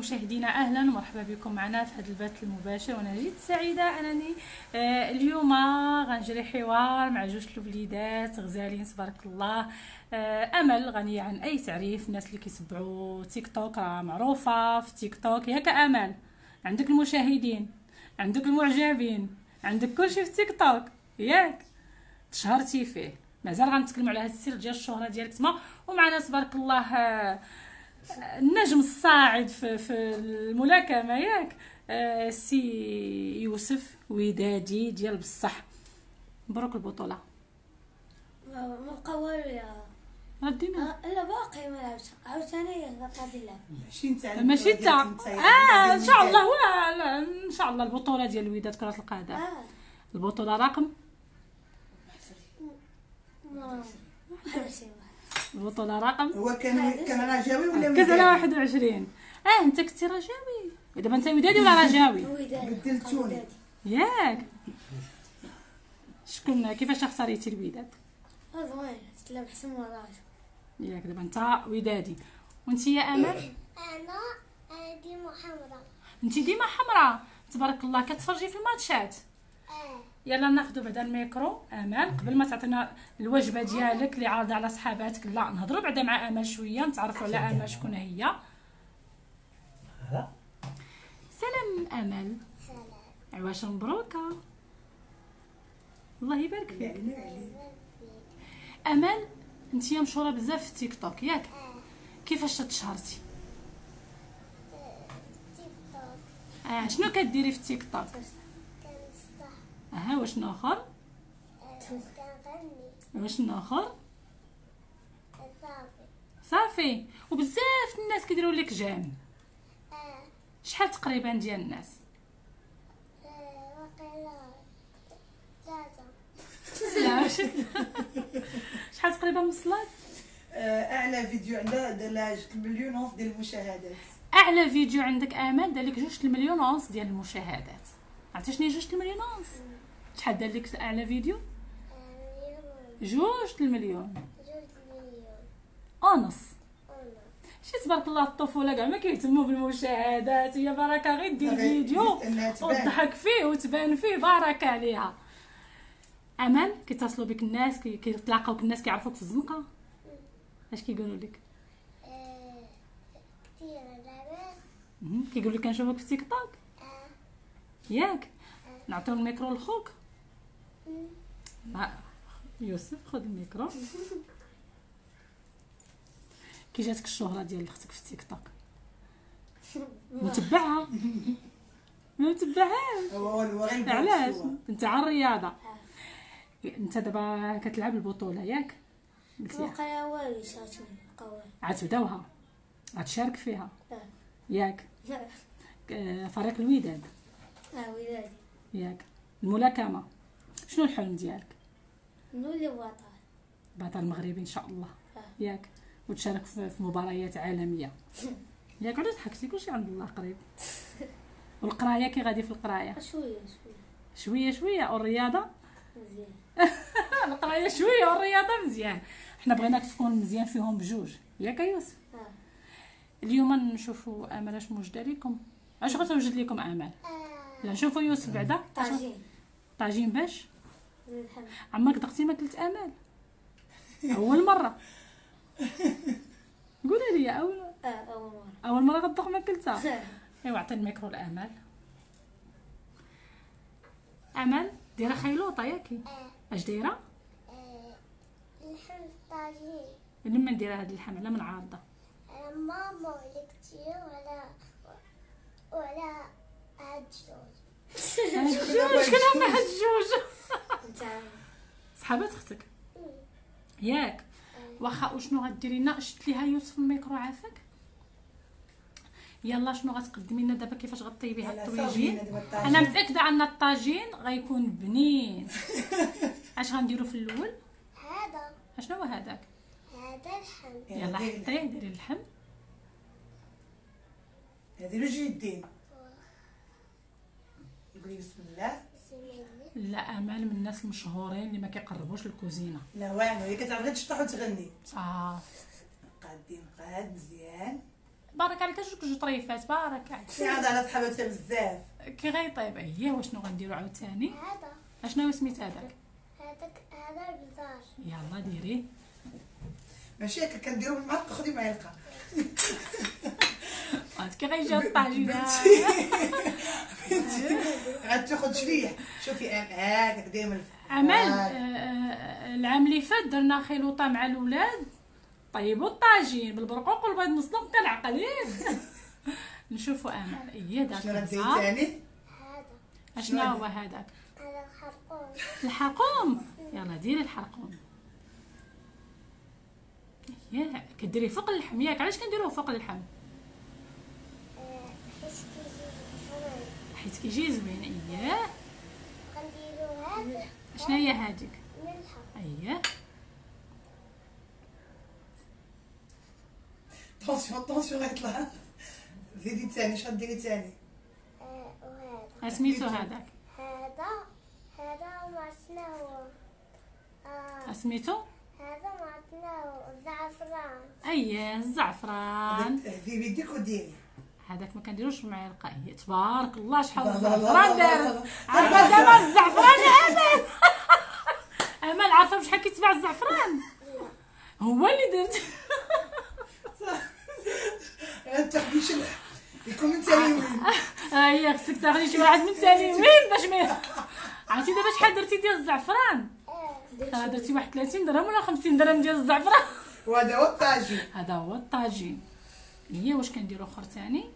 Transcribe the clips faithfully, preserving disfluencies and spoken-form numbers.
مشاهدينا اهلا ومرحبا بكم معنا في هذا البث المباشر، وانا جد سعيده انني آه اليوم غنجري حوار مع جوج الوليدات غزالين تبارك الله. آه امل غنيه عن اي تعريف، الناس اللي كيتبعوا تيك توك راه معروفه في تيك توك، ياك امل؟ عندك المشاهدين، عندك المعجبين، عندك كلشي في تيك توك، ياك تشهرتي فيه. مازال غنتكلموا على هذا السر ديال الشهره ديالك تما. ومعنا تبارك الله آه النجم الصاعد في, في الملاكمه، ياك آه سي يوسف ودادي ديال بصح. مبروك البطوله، مبقى والو يا ردينا. لا باقي ما لعبتش، عاوتاني غادي نلعب. ماشي نتا ماشي نتا اه ان شاء الله. ولا ان شاء الله البطوله ديال الوداد كره القدم، آه. البطوله رقم البطوله رقم هو كان كان رجاوي ولا ودادي؟ كاز على واحد وعشرين. اه انت كنتي رجاوي، دابا انت ودادي ولا رجاوي؟ ودادي. ياك شكون كيفاش اختاريتي الوداد؟ اه زوين تلعب احسن من الرجاء، ياك دابا انت ودادي. وانت يا امل؟ انا ديما حمراء. انت ديما حمراء تبارك الله، كتفرجي في الماتشات؟ اه. يلا ناخذ بعدا الميكرو امل قبل ما تعطينا الوجبه ديالك اللي عارضه على صحاباتك. لا نهضروا بعدا مع امل شويه، نتعرفوا على امل شكون هي. سلام امل. سلام. عواش مبروكه، الله يبارك فيك. امل انتيا مشهوره بزاف في تيك توك، ياك؟ كيفاش تشهرتي؟ تيك توك. اه شنو كديري في تيك توك؟ اها واش ناخر؟ كنغني. واش ناخر؟ صافي صافي. وبزاف الناس كيديروا لك جام. اه شحال تقريبا ديال الناس؟ اه واقيلا ثلاثة. لا ماشي شحال تقريبا وصلت؟ اعلى فيديو عندها دار جوج مليون ونص ديال المشاهدات. اعلى فيديو عندك امل دار لك جوج مليون ونص ديال المشاهدات. عرفتي شنو هي جوج المليون ونص؟ شحال دار لك اعلى فيديو؟ جوج المليون ونص. شتي تبارك الله الطفوله كاع ما كيهتموا بالمشاهدات، هي بركه غير دير فيديو وتضحك فيه وتبان فيه، بركه عليها. امل كيتصلوا بك الناس، كيتلاقاوك الناس، كيعرفوك في الزنقه، اش كيقولوا لك؟ كثير لاباس كيقولوا لك كنشوفك في تيك توك، ياك؟ نعطيو الميكرو لخوك يوسف. خذ الميكرو. كي جاتك الشهرة ديال اختك في تيك توك؟ متبعها؟ ما متبعهاش. علاش؟ انت على الرياضة، انت دابا كتلعب البطولة، ياك؟ واقيلا والو شاتو قوي. عاد بداوها، عاد تشارك فيها، ياك؟ فريق الوداد. اه ودادي. ياك الملاكمه، شنو الحلم ديالك؟ نولي بطل بطل مغربي ان شاء الله، آه. ياك وتشارك في مباريات عالميه، ياك؟ علاش ضحكتي؟ كلشي عند الله قريب. والقرايه كي غادي في القرايه؟ شويه شويه شويه شويه. والرياضه مزيان. القرايه شويه والرياضه مزيان. حنا بغيناك تكون مزيان فيهم بجوج، ياك يوسف؟ آه. اليوم نشوفوا امل اش موجده لكم، اش غتوجد لكم امل؟ لا شوفوا يوسف بعدا طاجين. طاجين باش عمرك دقتي ماكلت امل؟ اول مره قولي لي. اول اه اول مره اول مره غتدق ماكلتها. ايوا عطي الميكرو لامل. امل دايره خيلوطه، ياكي؟ اش دايره؟ اللحم الطاجين. لما ندير هذا اللحم على من عارضه؟ على ماما وعلى كتير وعلى وعلى هاد الجوج. شكون هما هاد الجوج؟ صحابات اختك، ياك؟ واخا وشنو غديري لنا؟ شد ليها يوسف الميكرو عافاك. يلا شنو غتقدمي لنا دابا؟ كيفاش غطيبي هاد الطويجين؟ انا متاكده ان الطاجين غيكون بنين. اش غنديرو في الاول؟ هذا. اشنو هو هذاك؟ هذا اللحم. يلا حطيه، ديري اللحم. هذه رجل الدين. قولي بسم الله. لا امل من الناس المشهورين اللي ما كيقربوش للكوزينه. لا والو، هي كتعرف غير تشطح وتغني. صافي. قادين قاد مزيان. بارك عليك جوج جوج طريفات بارك عليك. شي هذا على صحاباتها بزاف كي غيطيب هي. واشنو غنديرو عاوتاني؟ هذا اشنو سميت هذاك؟ هذاك هذا البزار. يلا ديريه ماشي هكا كنديرو بالمعلقه. خدي معلقه عاد كي غيجي الطاجينه عاد تاخذ شويه. شوفي هكاك ديما عمل. العام اللي فات درنا خلوطه مع الاولاد، طيبوا الطاجين بالبرقوق والبيض مسلوق تاع العقلين. نشوفوا امل ايه داك الزهر. هذا اشنو هو هذاك؟ هذا الحرقوم. الحرقوم يلا ديري الحرقوم. ياه كديري فوق اللحم ياك؟ علاش كنديروه فوق اللحم؟ حيت كيجي زوين. اياه غنديرو هذا. شنو هي هذيك؟ ملحه. اياه طونسيون طونسيون غيطلع. زيدي ثاني. شحال ديري ثاني؟ وهذا سميتو هذاك؟ هذا هذا ما شناهو سميتو؟ هذا ما عرفناهو الزعفران. اييه الزعفران. هدي بيديك وديري. هذاك ما كنديروش معلقه. هي تبارك الله شحال الزعفران دارت. عارفه دابا الزعفران امل. امل عارفه شحال كيتباع الزعفران؟ هو اللي درت. انت تاخديش يكون من تليمين. اه هي خصك تاخدي شي واحد من تليمين باش ما عرفتي. دابا شحال درتي ديال الزعفران؟ اه درتي واحد ثلاثين درهم ولا خمسين درهم ديال الزعفران. وهذا هو الطاجين. هذا هو الطاجين. هي واش كنديرو اخر ثاني؟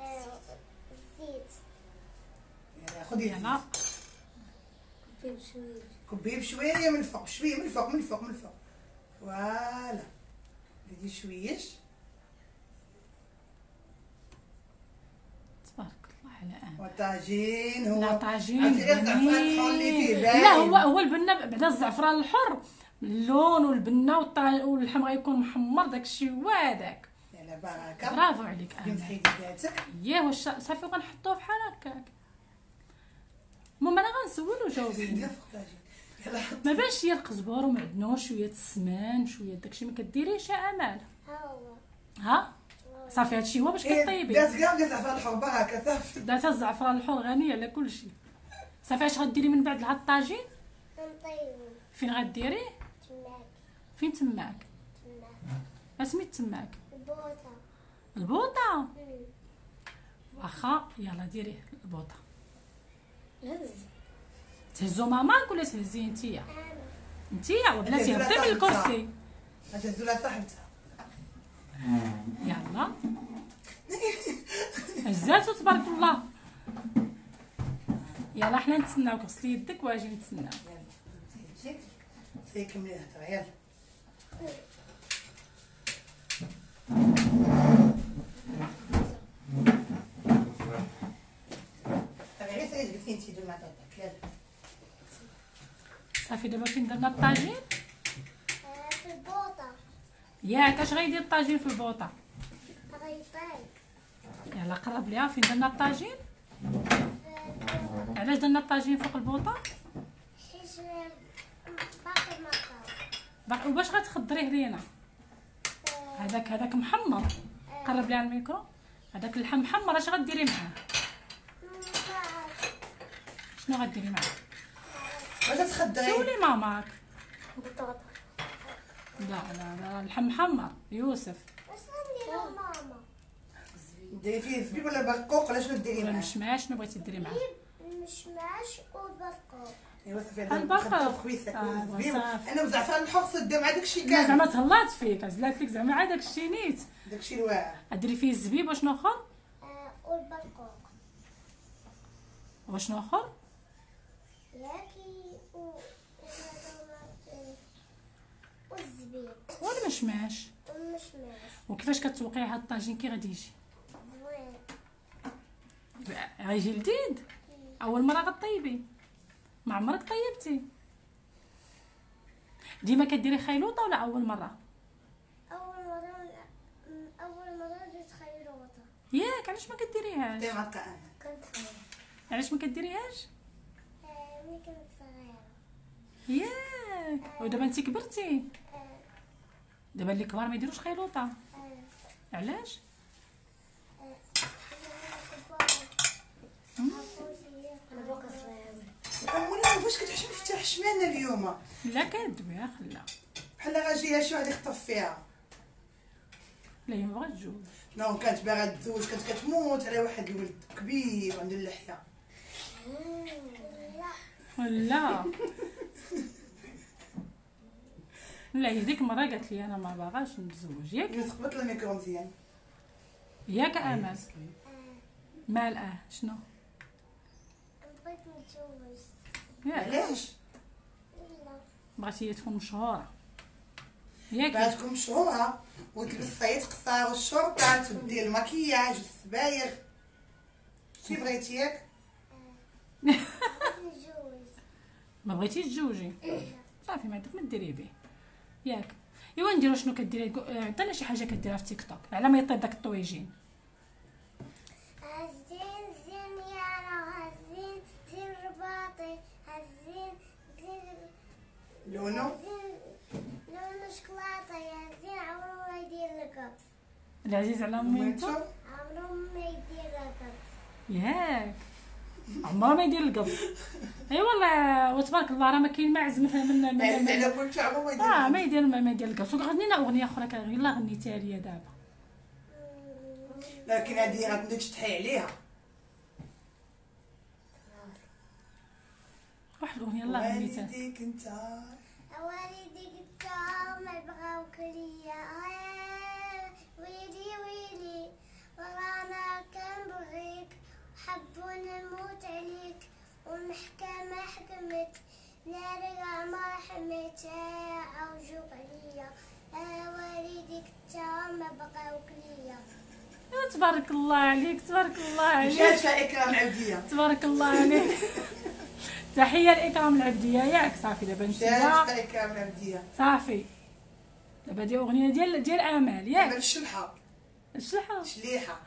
الزيت. يلا خدي هنا كبيه بشويه. كبيه بشويه من الفوق. شويه من الفوق من الفوق من الفوق. فوالا ديري شويش. والطاجين هو لا طاجين الزعفران الحر اللي فيه باين. لا هو هو البنه بعدا الزعفران الحر اللون والبنه واللحم غيكون محمر. داك الشيء هو هذاك. يلا بركه برافو عليك. امسحي يداتك. اييه واش صافي وغنحطوه بحال هكاك. المهم انا غنسولو جاوبيني. ما باش ديال القزبر ومعدنوس شويه السمان شويه داك الشيء ما كديريهش يا امال؟ ها هو ها صافي هادشي هو باش كطيبي. دات كاع ديال الزعفران الحر باهاك صافي. دات الزعفران الحر غني على كلشي. صافي اش غديري من بعد هاد الطاجين؟ غنطيبو. فين غديريه؟ تماك. فين تماك؟ تماك. اسميت تماك؟ البوطه. البوطه؟ واخا يلا ديريه البوطه. هز. تهزو ماماك ولا تهزي انتيا؟ انا. انتيا وبلاتي هبطي من الكرسي. غتهزو لها صاحبتها. يلا هزاتو تبارك الله. يلا حنا نتسناوك. غسلي يدك واجي نتسناوك. يلا سير كملي الهضره. يلا تبعي سير جلسي انتي دير مع طاطاك. يلا صافي دابا فين درنا الطاجين؟ في البوطه. ياك اش غيدير الطاجين في البوطه؟ غيطيب. يلا قرب ليها. فين درنا الطاجين؟ علاش درنا الطاجين فوق البوطه؟ حيت باقي ما طاب. وباش غتخضريه لينا؟ هذاك هذاك محمر. قرب ليها الميكرو. هذاك اللحم محمر اش غديري معاه؟ شنو غديري معاه؟ غتخضريه. سولي ماماك. بطاطا. لا لا لا اللحم محمر. يوسف اش غنديرو ماما؟ ديري فيه زبيب ولا برقوق ولا شنو ديري معاه؟ المشماش. شنو بغيتي ديري معاه؟ المشماش والبرقوق. ايوا صافي هذا البرقوق خويسك. انا والزعفران الحر صدام مع داكشي كامل. زعما تهلاط فيك زلات لك زعما عا داكشي نيت. داكشي الواعر. ديري فيه الزبيب وشنو اخر؟ والبرقوق. وشنو اخر؟ ياكي و والزبيب والمشماش. والمشماش. وكيفاش كتوقعي هاد الطاجين كي غادي يجي؟ زوين. غيجي لذيذ. اول مره غطيبي ما عمرك طيبتي. ديما كديري خيلوطه ولا اول مره؟ اول مره. اول مره درت خيلوطه. ياك علاش ما كديريهاش؟ ديما هكا انا كنت صغيره. علاش ما كديريهاش؟ ملي كنت صغيره. ياك ودابا انت كبرتي. دابا اللي كبار ما يديروش خيلوطه. علاش؟ انا باقا صغيره. اولا واش كتحشم مفتاحش معنا اليوم؟ لا كندويها خلا بحال غاجيها شي واحد يخطف فيها. لا هي مبغات تجوز، نو كانت باغا تزوج، كانت كتموت على واحد الولد كبير عنده اللحيه. لا لا هي ديك المره قالت لي انا ما باغاش نتزوج. ياك تقبط الميكرو مزيان ياك امال مال اه شنو بغيت نتزوج. علاش بغاتي هي تكون مشهوره ياك بغاتكم مشهوره وتلبس صيد قصار والشرطه تدير المكياج والسبايغ شي بغيتي ياك ما بغيتي تزوجي صافي ما عندك ما ديري به ياك. ايوا نديرو شنو كديري؟ عطينا شي حاجه كديرها في تيك توك على ما يطيب داك الطويجين. هزين زين يا راه هزين زين رباطي هزين زين لونو لونو شكلاطي هزين عمرو ما يدير لك. العزيز على ميتو عمرو ما يدير لك ياك عمرو ما يدير القبض. اي والله وتبارك الله راه ما كاين ما عزم من عزم على كلشي عمرو ما يدير. اه ما يدير ما يدير القبض. غني لنا اغنيه اخرى غير لا غنيتها ليا دابا. لكن هادي راه مديكش تحي عليها واحد الاغنيه الله غنيتها. والديك انت والديك انت ما بغاوك ليا ويلي ويلي ورانا كنبغيك حبوا نموت عليك والمحكمة حكمت نارك ما رحمت عوجوك عليا والديك تا ما بقاوك ليا. تبارك الله عليك تبارك الله عليك جاتها إكرام العبدية تبارك الله عليك. تحية لإكرام العبدية ياك. صافي دابا نمشيو جاتها إكرام العبدية صافي دابا هادي أغنية ديال ديال آمال ياك. دابا الشلحة الشلحة شليحة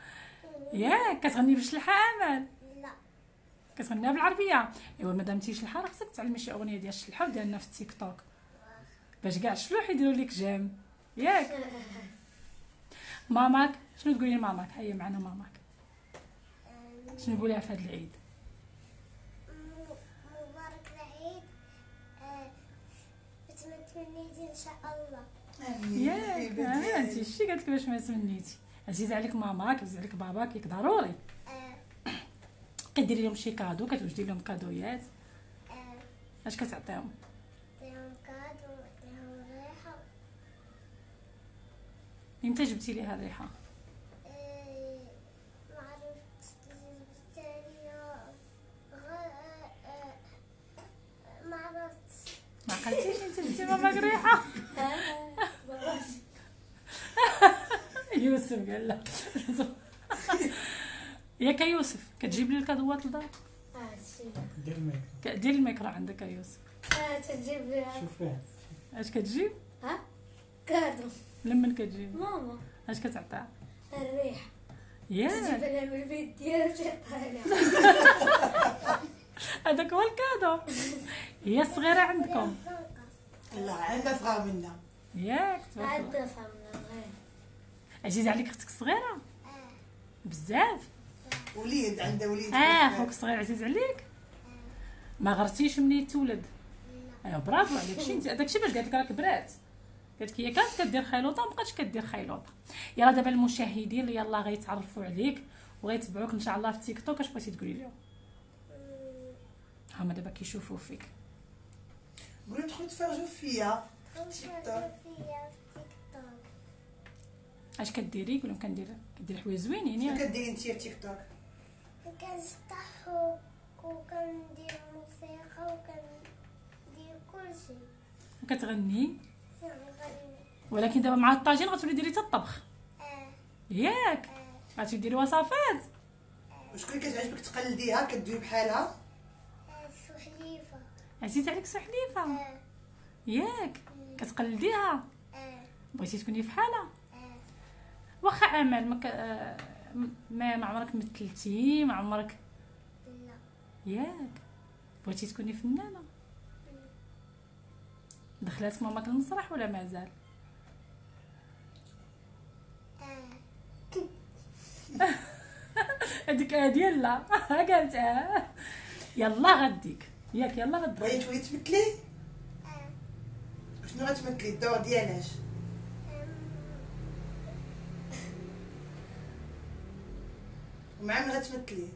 ياك. كتغني بالشلحة آمال؟ لا كتغنيها بالعربية. إوا مادام تي شلحة راه خصك تعلمي شي أغنية ديال الشلحة ودير لنا في التيك توك باش كاع الشلوح يديرو ليك جام ياك. ماماك شنو تقولي لماماك؟ هيا معنا ماماك شنو تقوليها في هاد العيد؟ مبارك العيد ما تمنيتي ان شاء الله. ياك ها انت شتي قالت لك باش ما تمنيتي. عزيز عليك ماماك عزيز عليك باباك ياك ضروري كديري لهم شي كادو كتوجدي لهم كادويات. اش كتعطيهم؟ نعطيهم كادو نعطيهم ريحه. امتى جبتي ليها الريحه؟ ما عقلتيش انت جبتي ماماك ريحه. يوسف قال لا ياك. يوسف كتجيب لي الكادوات للدار؟ اه دير الميكرو دير الميكرو عندك يا يوسف. اه تجيب لي شوف اش كتجيب؟ ها كادو لمن كتجيب؟ ماما. اش كتعطيها؟ الريحه ياك تجيب لها البيبي ديالها وتعطيها لها هذاك هو الكادو. هي صغيره عندكم؟ لا عندها صغار منا ياك عندها صغار منا. عزيزه عليك اختك صغيره؟ اه بزاف. وليد عندها وليد. اه خوك صغير عزيز عليك؟ ما غرتيش ملي تولد؟ لا ايوا برافو عليك. شي انت داكشي باش قالت لك راه كبرات قالت لك هي كانت كدير خيلوطه مابقاتش كدير خيلوطه. يلا دابا المشاهدين يلا غيتعرفوا عليك وغيتبعوك ان شاء الله في تيك توك. اش بغيتي تقولي لهم؟ هما دابا كيشوفوا فيك قولوا تدخلوا تفرجوا فيا تيك توك. اش كديري؟ قول لهم كندير كدير حوايج زوينين. يعني شنو كديري انت في تيك توك؟ كنسطح وكندير موسيقى وكندير كلشي وكتغني. ولكن دابا مع الطاجين غتولي ديري حتى الطبخ. اه ياك غتولي ديري وصفات. وشكون كتعجبك تقلديها كدوي بحالها؟ سحليفه. عزيز عليك سحليفه؟ اه ياك كتقلديها؟ اه بغيتي تكوني بحالها؟ اه واخا امال مك... ما ما عمرك مثلتي ما عمرك؟ لا ياك بغيتي تكوني فنانه؟ دخلات ماماك المسرح ولا مازال؟ اه هذيك هادي لا قالتها يلا غديك ياك يلا غديك بغيت وي تمثلي شنو غتمثلي الدور ديالاش ومع من غتمثلي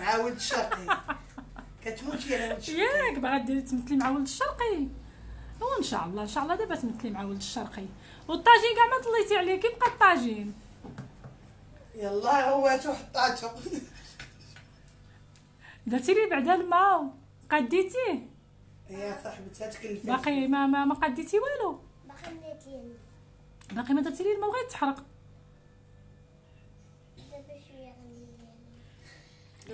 مع ولد الشرقي كتموتي على ولد الشرقي ياك باغا ديري تمثلي مع ولد الشرقي وان شاء الله ان شاء الله دابا تمثلي مع ولد الشرقي والطاجين كاع ما طليتي عليه كيبقى الطاجين يلا هو شو حطاتو درتي لي بعدا الماء قديتيه يا صاحبتي تكلفتي باقي ما ما قديتي والو باقي مديتيه باقي ما درتي لي الماء غير تحرق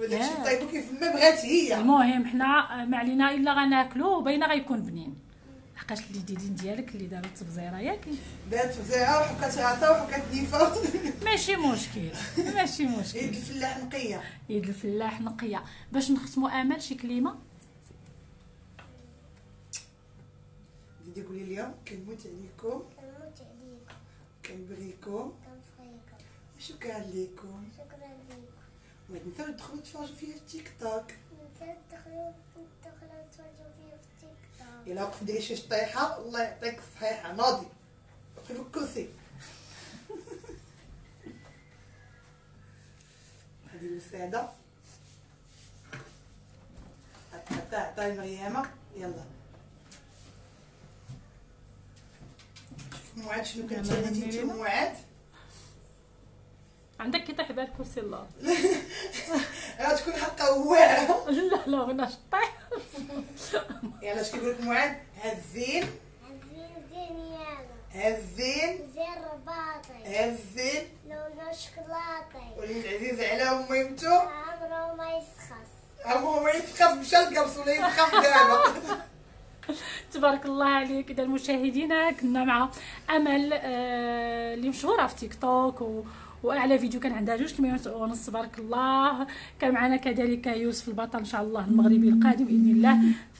ولكن طيبو كيف ما بغات هي المهم حنا ما علينا الا غناكلو باينه غيكون بنين لحقاش اللي ديدين ديالك اللي داروا التبزيره ياك دارت تبزيره وحكات عصا وحكات نيفه ماشي مشكل ماشي مشكل يد الفلاح نقيه يد الفلاح نقيه باش نختموا امال شي كلمه بدي قولي اليوم كنموت عليكم كنموت عليكم كنبغيكم كنبغيكم شكرا لكم شكرا لكم ما تنساو تدخلوا تتفرجوا فيا في التيك توك ما تدخلوا تدخلوا تتفرجوا فيا في التيك توك الا وقف ديري شي شطيحه الله يعطيك الصحيحه ناضي وقفي في الكرسي هذه الساده حتى عطاي مريامه يلا موعد شنو كتعملي نتوما موعد عندك كيطيح بها الكرسي الله غتكون حقه واعره لا لا غير شطيح يلا شكون كيقول لك معاد هزين هزين زين يلا هزين زين رباطي هزين لونه شكلاطي وليد عزيز على ميمتو عمره ما يسخص عمره ما يسخص مشى للقبص ولا يسخف دابا تبارك الله عليك. إذا المشاهدين كنا مع أمل اللي مشهورة في تيك توك و واعلى فيديو كان عندها جوج كمية ونص تبارك الله. كان معنا كذلك يوسف البطل ان شاء الله المغربي القادم باذن الله.